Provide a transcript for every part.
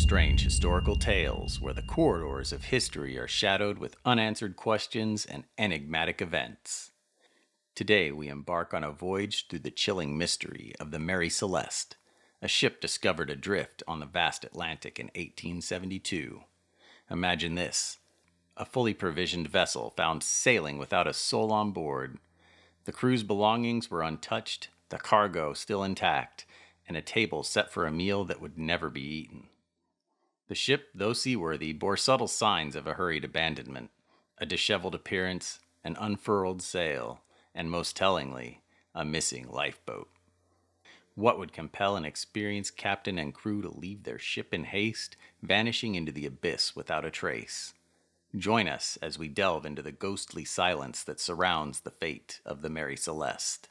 Strange Historical Tales, where the corridors of history are shadowed with unanswered questions and enigmatic events. Today we embark on a voyage through the chilling mystery of the Mary Celeste, a ship discovered adrift on the vast Atlantic in 1872. Imagine this, a fully provisioned vessel found sailing without a soul on board. The crew's belongings were untouched, the cargo still intact, and a table set for a meal that would never be eaten. The ship, though seaworthy, bore subtle signs of a hurried abandonment, a disheveled appearance, an unfurled sail, and most tellingly, a missing lifeboat. What would compel an experienced captain and crew to leave their ship in haste, vanishing into the abyss without a trace? Join us as we delve into the ghostly silence that surrounds the fate of the Mary Celeste,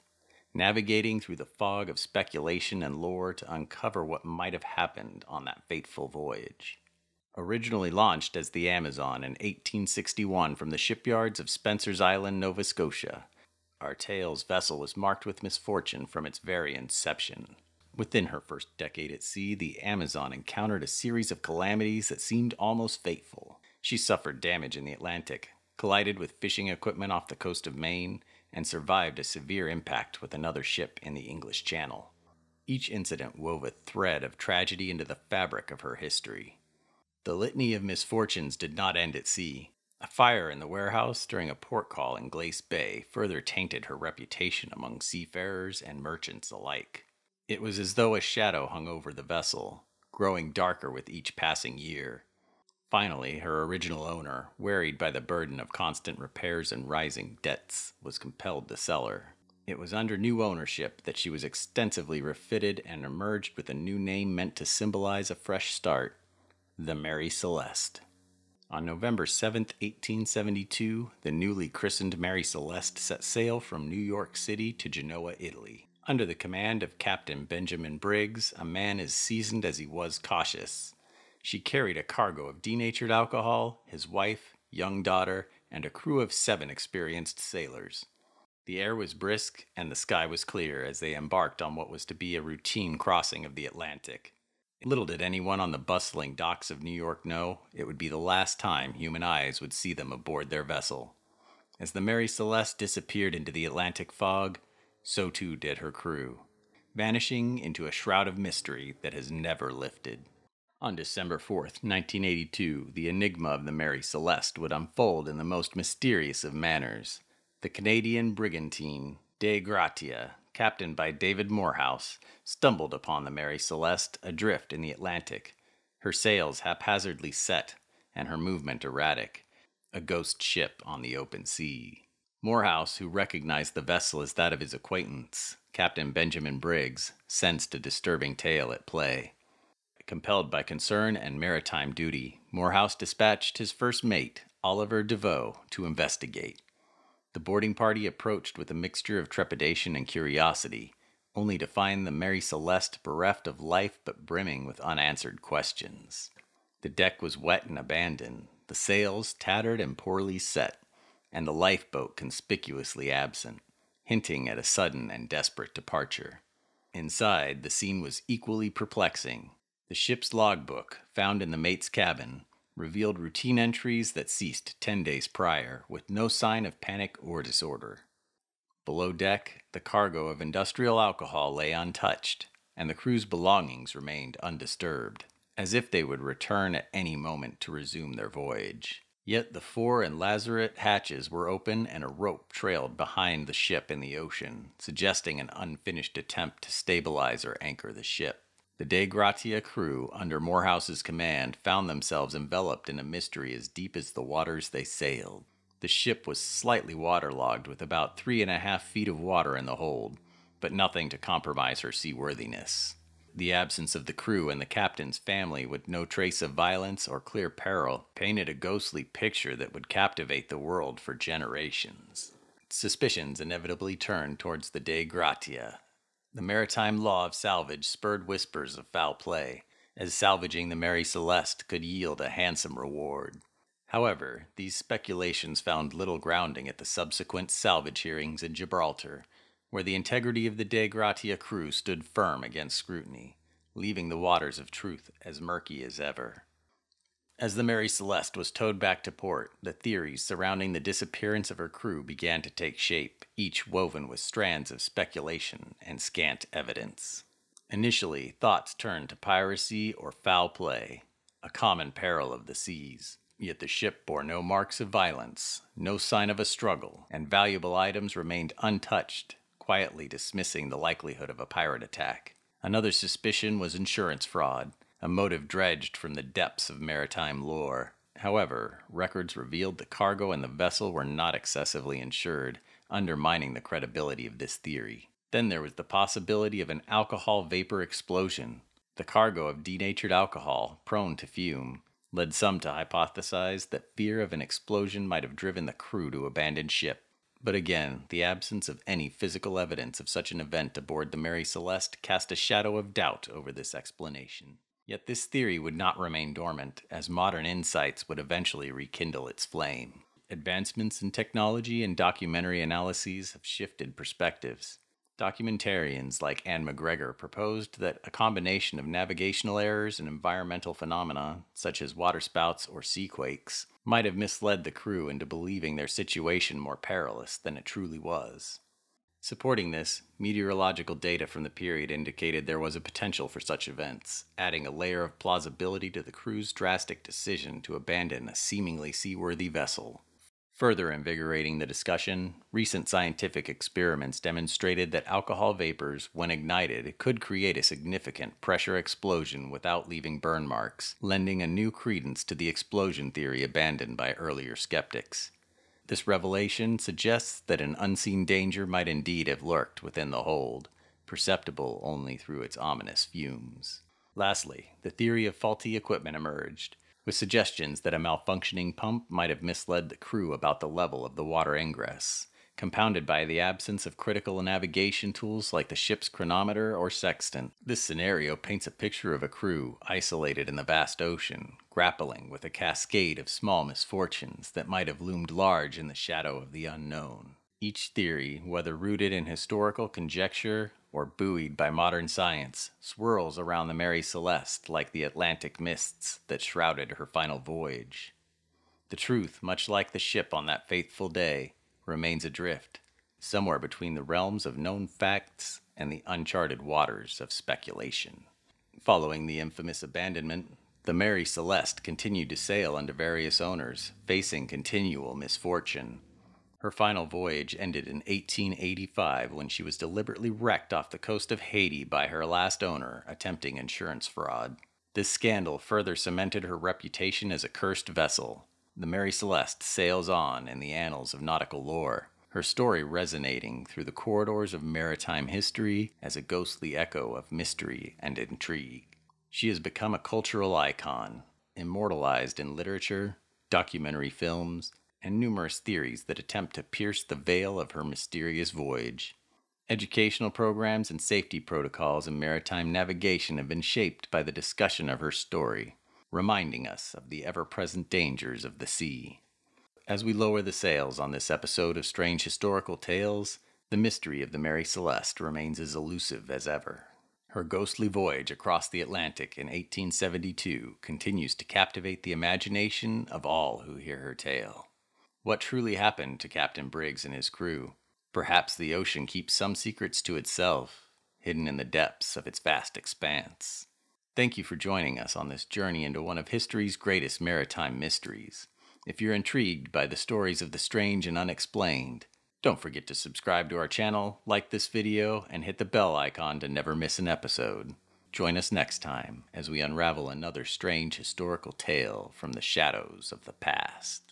navigating through the fog of speculation and lore to uncover what might have happened on that fateful voyage. Originally launched as the Amazon in 1861 from the shipyards of Spencer's Island, Nova Scotia, our tale's vessel was marked with misfortune from its very inception. Within her first decade at sea, the Amazon encountered a series of calamities that seemed almost fateful. She suffered damage in the Atlantic, collided with fishing equipment off the coast of Maine, and survived a severe impact with another ship in the English Channel. Each incident wove a thread of tragedy into the fabric of her history. The litany of misfortunes did not end at sea. A fire in the warehouse during a port call in Glace Bay further tainted her reputation among seafarers and merchants alike. It was as though a shadow hung over the vessel, growing darker with each passing year. Finally, her original owner, wearied by the burden of constant repairs and rising debts, was compelled to sell her. It was under new ownership that she was extensively refitted and emerged with a new name meant to symbolize a fresh start, the Mary Celeste. On November 7, 1872, the newly christened Mary Celeste set sail from New York City to Genoa, Italy. Under the command of Captain Benjamin Briggs, a man as seasoned as he was cautious, she carried a cargo of denatured alcohol, his wife, young daughter, and a crew of 7 experienced sailors. The air was brisk and the sky was clear as they embarked on what was to be a routine crossing of the Atlantic. Little did anyone on the bustling docks of New York know, it would be the last time human eyes would see them aboard their vessel. As the Mary Celeste disappeared into the Atlantic fog, so too did her crew, vanishing into a shroud of mystery that has never lifted. On December 4, 1982, the enigma of the Mary Celeste would unfold in the most mysterious of manners. The Canadian brigantine Dei Gratia, captained by David Morehouse, stumbled upon the Mary Celeste adrift in the Atlantic, her sails haphazardly set and her movement erratic, a ghost ship on the open sea. Morehouse, who recognized the vessel as that of his acquaintance, Captain Benjamin Briggs, sensed a disturbing tale at play. Compelled by concern and maritime duty, Morehouse dispatched his first mate, Oliver Deveau, to investigate. The boarding party approached with a mixture of trepidation and curiosity, only to find the Mary Celeste bereft of life but brimming with unanswered questions. The deck was wet and abandoned, the sails tattered and poorly set, and the lifeboat conspicuously absent, hinting at a sudden and desperate departure. Inside, the scene was equally perplexing. The ship's logbook, found in the mate's cabin, revealed routine entries that ceased 10 days prior, with no sign of panic or disorder. Below deck, the cargo of industrial alcohol lay untouched, and the crew's belongings remained undisturbed, as if they would return at any moment to resume their voyage. Yet the fore and lazarette hatches were open and a rope trailed behind the ship in the ocean, suggesting an unfinished attempt to stabilize or anchor the ship. The Dei Gratia crew, under Morehouse's command, found themselves enveloped in a mystery as deep as the waters they sailed. The ship was slightly waterlogged with about 3.5 feet of water in the hold, but nothing to compromise her seaworthiness. The absence of the crew and the captain's family, with no trace of violence or clear peril, painted a ghostly picture that would captivate the world for generations. Suspicions inevitably turned towards the Dei Gratia. The maritime law of salvage spurred whispers of foul play, as salvaging the Mary Celeste could yield a handsome reward. However, these speculations found little grounding at the subsequent salvage hearings in Gibraltar, where the integrity of the Dei Gratia crew stood firm against scrutiny, leaving the waters of truth as murky as ever. As the Mary Celeste was towed back to port, the theories surrounding the disappearance of her crew began to take shape, each woven with strands of speculation and scant evidence. Initially, thoughts turned to piracy or foul play, a common peril of the seas. Yet the ship bore no marks of violence, no sign of a struggle, and valuable items remained untouched, quietly dismissing the likelihood of a pirate attack. Another suspicion was insurance fraud, a motive dredged from the depths of maritime lore. However, records revealed the cargo and the vessel were not excessively insured, undermining the credibility of this theory. Then there was the possibility of an alcohol vapor explosion. The cargo of denatured alcohol, prone to fume, led some to hypothesize that fear of an explosion might have driven the crew to abandon ship. But again, the absence of any physical evidence of such an event aboard the Mary Celeste cast a shadow of doubt over this explanation. Yet this theory would not remain dormant, as modern insights would eventually rekindle its flame. Advancements in technology and documentary analyses have shifted perspectives. Documentarians like Ann McGregor proposed that a combination of navigational errors and environmental phenomena, such as waterspouts or seaquakes, might have misled the crew into believing their situation more perilous than it truly was. Supporting this, meteorological data from the period indicated there was a potential for such events, adding a layer of plausibility to the crew's drastic decision to abandon a seemingly seaworthy vessel. Further invigorating the discussion, recent scientific experiments demonstrated that alcohol vapors, when ignited, could create a significant pressure explosion without leaving burn marks, lending a new credence to the explosion theory abandoned by earlier skeptics. This revelation suggests that an unseen danger might indeed have lurked within the hold, perceptible only through its ominous fumes. Lastly, the theory of faulty equipment emerged, with suggestions that a malfunctioning pump might have misled the crew about the level of the water ingress, compounded by the absence of critical navigation tools like the ship's chronometer or sextant. This scenario paints a picture of a crew isolated in the vast ocean, grappling with a cascade of small misfortunes that might have loomed large in the shadow of the unknown. Each theory, whether rooted in historical conjecture or buoyed by modern science, swirls around the Mary Celeste like the Atlantic mists that shrouded her final voyage. The truth, much like the ship on that fateful day, remains adrift, somewhere between the realms of known facts and the uncharted waters of speculation. Following the infamous abandonment, the Mary Celeste continued to sail under various owners, facing continual misfortune. Her final voyage ended in 1885 when she was deliberately wrecked off the coast of Haiti by her last owner, attempting insurance fraud. This scandal further cemented her reputation as a cursed vessel. The Mary Celeste sails on in the annals of nautical lore, her story resonating through the corridors of maritime history as a ghostly echo of mystery and intrigue. She has become a cultural icon, immortalized in literature, documentary films, and numerous theories that attempt to pierce the veil of her mysterious voyage. Educational programs and safety protocols in maritime navigation have been shaped by the discussion of her story, reminding us of the ever-present dangers of the sea. As we lower the sails on this episode of Strange Historical Tales, the mystery of the Mary Celeste remains as elusive as ever. Her ghostly voyage across the Atlantic in 1872 continues to captivate the imagination of all who hear her tale. What truly happened to Captain Briggs and his crew? Perhaps the ocean keeps some secrets to itself, hidden in the depths of its vast expanse. Thank you for joining us on this journey into one of history's greatest maritime mysteries. If you're intrigued by the stories of the strange and unexplained, don't forget to subscribe to our channel, like this video, and hit the bell icon to never miss an episode. Join us next time as we unravel another strange historical tale from the shadows of the past.